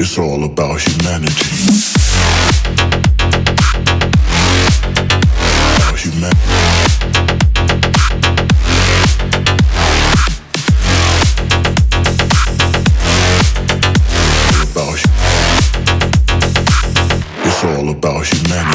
It's all about humanity. It's all about humanity.